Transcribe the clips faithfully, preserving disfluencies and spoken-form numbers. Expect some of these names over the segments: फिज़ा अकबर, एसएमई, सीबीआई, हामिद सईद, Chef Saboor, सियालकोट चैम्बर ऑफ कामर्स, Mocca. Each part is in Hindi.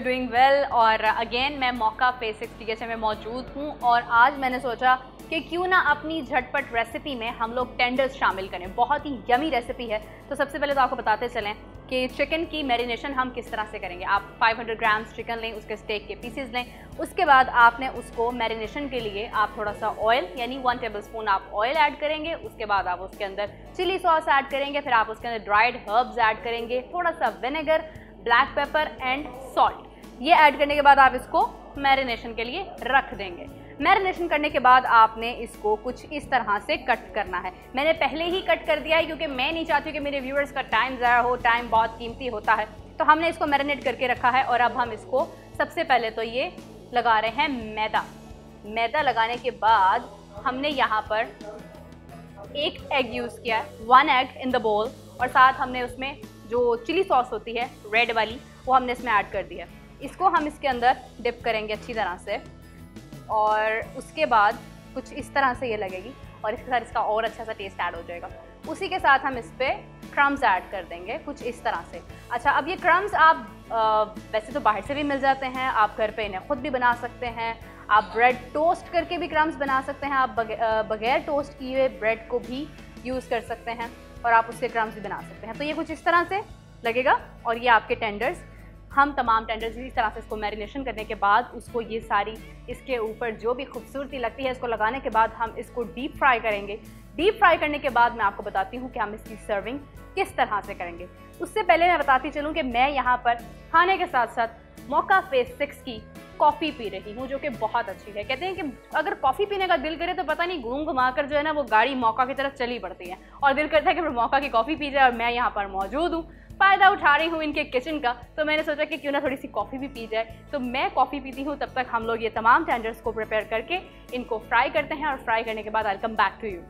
you're doing well और again मैं मौका फेज सिक्स टीके से मैं मौजूद हूँ और आज मैंने सोचा कि क्यों ना अपनी झटपट रेसिपी में हम लोग टेंडर्स शामिल करें। बहुत ही यमी रेसिपी है। तो सबसे पहले तो आपको बताते चलें कि चिकन की मैरिनेशन हम किस तरह से करेंगे। आप पाँच सौ ग्राम्स चिकन लें, उसके स्टेक के पीसेस लें, उसके बाद आपने उसको मैरिनेशन के लिए आप थोड़ा सा ऑयल यानी वन टेबलस्पून आप ऑयल ऐड करेंगे, उसके बाद आप उसके अंदर चिली सॉस ऐड करेंगे, फिर आप उसके अंदर ड्राइड हर्ब्स ऐड करेंगे, थोड़ा सा vinegar, black pepper and salt. ये ऐड करने के बाद आप इसको मैरिनेशन के लिए रख देंगे। मैरिनेशन करने के बाद आपने इसको कुछ इस तरह से कट करना है। मैंने पहले ही कट कर दिया है क्योंकि मैं नहीं चाहती हूँ कि मेरे व्यूअर्स का टाइम ज़ाया हो। टाइम बहुत कीमती होता है, तो हमने इसको मैरिनेट करके रखा है। और अब हम इसको सबसे पहले तो ये लगा रहे हैं मैदा। मैदा लगाने के बाद हमने यहाँ पर एक एग यूज़ किया है, वन एग इन द बोल, और साथ हमने उसमें जो चिली सॉस होती है रेड वाली वो हमने इसमें ऐड कर दी है। इसको हम इसके अंदर डिप करेंगे अच्छी तरह से और उसके बाद कुछ इस तरह से ये लगेगी और इसके साथ इसका और अच्छा सा टेस्ट ऐड हो जाएगा। उसी के साथ हम इस पर क्रम्स ऐड कर देंगे कुछ इस तरह से। अच्छा, अब ये क्रम्स आप आ, वैसे तो बाहर से भी मिल जाते हैं, आप घर पे इन्हें खुद भी बना सकते हैं, आप ब्रेड टोस्ट करके भी क्रम्स बना सकते हैं, आप बगैर टोस्ट किए हुए ब्रेड को भी यूज़ कर सकते हैं और आप उससे क्रम्स भी बना सकते हैं। तो ये कुछ इस तरह से लगेगा और ये आपके टेंडर्स। हम तमाम टेंडर्स इस तरह से इसको मैरिनेशन करने के बाद उसको ये सारी इसके ऊपर जो भी खूबसूरती लगती है इसको लगाने के बाद हम इसको डीप फ्राई करेंगे। डीप फ्राई करने के बाद मैं आपको बताती हूँ कि हम इसकी सर्विंग किस तरह से करेंगे। उससे पहले मैं बताती चलूँ कि मैं यहाँ पर खाने के साथ साथ मौका फेज सिक्स की कॉफ़ी पी रही हूँ जो कि बहुत अच्छी है। कहते हैं कि अगर कॉफ़ी पीने का दिल करे तो पता नहीं घूम घुमा कर जो है ना वो गाड़ी मौका की तरफ चली पड़ती है और दिल करता है कि मौका की कॉफ़ी पी जाए। और मैं यहाँ पर मौजूद हूँ, फ़ायदा उठा रही हूँ इनके किचन का, तो मैंने सोचा कि क्यों ना थोड़ी सी कॉफ़ी भी पी जाए। तो मैं कॉफ़ी पीती हूँ, तब तक हम लोग ये तमाम टेंडर्स को प्रिपेयर करके इनको फ्राई करते हैं और फ्राई करने के बाद I come back to you.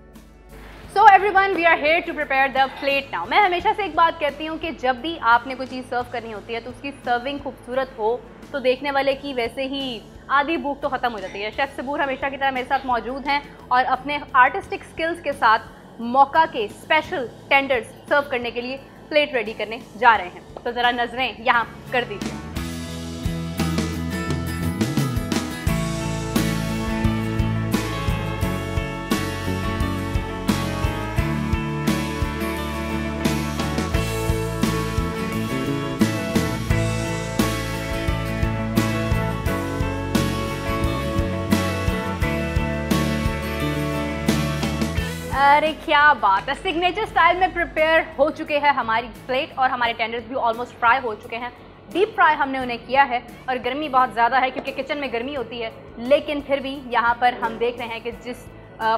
So everyone, we are here to prepare the plate now. मैं हमेशा से एक बात कहती हूँ कि जब भी आपने कोई चीज़ सर्व करनी होती है तो उसकी सर्विंग खूबसूरत हो तो देखने वाले की वैसे ही आधी भूख तो ख़त्म हो जाती है। शेफ सबूर हमेशा की तरह मेरे साथ मौजूद हैं और अपने आर्टिस्टिक स्किल्स के साथ मौका के स्पेशल टेंडर्स सर्व करने के लिए प्लेट रेडी करने जा रहे हैं। तो ज़रा नज़रें यहाँ कर दीजिए। अरे क्या बात है, सिग्नेचर स्टाइल में प्रिपेयर हो चुके हैं हमारी प्लेट और हमारे टेंडर्स भी ऑलमोस्ट फ्राई हो चुके हैं। डीप फ्राई हमने उन्हें किया है और गर्मी बहुत ज़्यादा है क्योंकि किचन में गर्मी होती है, लेकिन फिर भी यहाँ पर हम देख रहे हैं कि जिस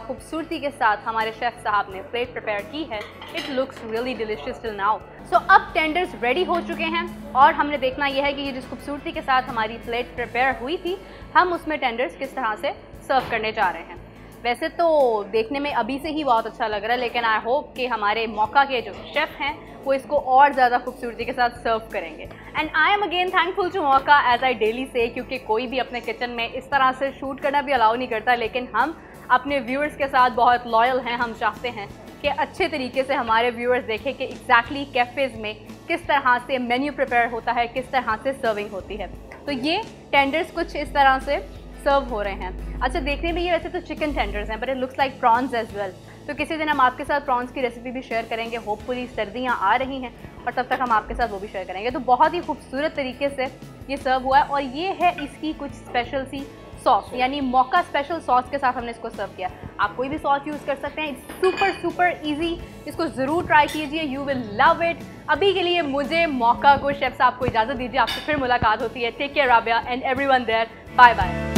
खूबसूरती के साथ हमारे शेफ़ साहब ने प्लेट प्रिपेयर की है, it looks really delicious till now. So अब टेंडर्स रेडी हो चुके हैं और हमने देखना यह है कि ये जिस खूबसूरती के साथ हमारी प्लेट प्रिपेयर हुई थी हम उसमें टेंडर्स किस तरह से सर्व करने जा रहे हैं। वैसे तो देखने में अभी से ही बहुत अच्छा लग रहा है, लेकिन आई होप कि हमारे मौका के जो शेफ़ हैं वो इसको और ज़्यादा खूबसूरती के साथ सर्व करेंगे। And I am again thankful to मौका एज आई डेली से, क्योंकि कोई भी अपने किचन में इस तरह से शूट करना भी अलाउ नहीं करता, लेकिन हम अपने व्यूअर्स के साथ बहुत लॉयल हैं। हम चाहते हैं कि अच्छे तरीके से हमारे व्यूअर्स देखें कि एग्जैक्टली कैफ़ेज़ में किस तरह से मेन्यू प्रिपेयर होता है, किस तरह से सर्विंग होती है। तो ये टेंडर्स कुछ इस तरह से सर्व हो रहे हैं। अच्छा, देखने में ये वैसे तो चिकन टेंडर्स हैं but it looks like prawns as well. तो किसी दिन हम आपके साथ प्रॉन्स की रेसिपी भी शेयर करेंगे, होपफुली सर्दियाँ आ रही हैं और तब तक हम आपके साथ वो भी शेयर करेंगे। तो बहुत ही खूबसूरत तरीके से ये सर्व हुआ है और ये है इसकी कुछ स्पेशल सी सॉस यानी मौका स्पेशल सॉस के साथ हमने इसको सर्व किया। आप कोई भी सॉस यूज़ कर सकते हैं, इट्स सुपर सुपर ईजी। इसको ज़रूर ट्राई कीजिए, यू विल लव इट। अभी के लिए मुझे मौका को शेफ साहब को इजाज़त दीजिए, आपसे फिर मुलाकात होती है। Take care Rabia and everyone there, bye bye.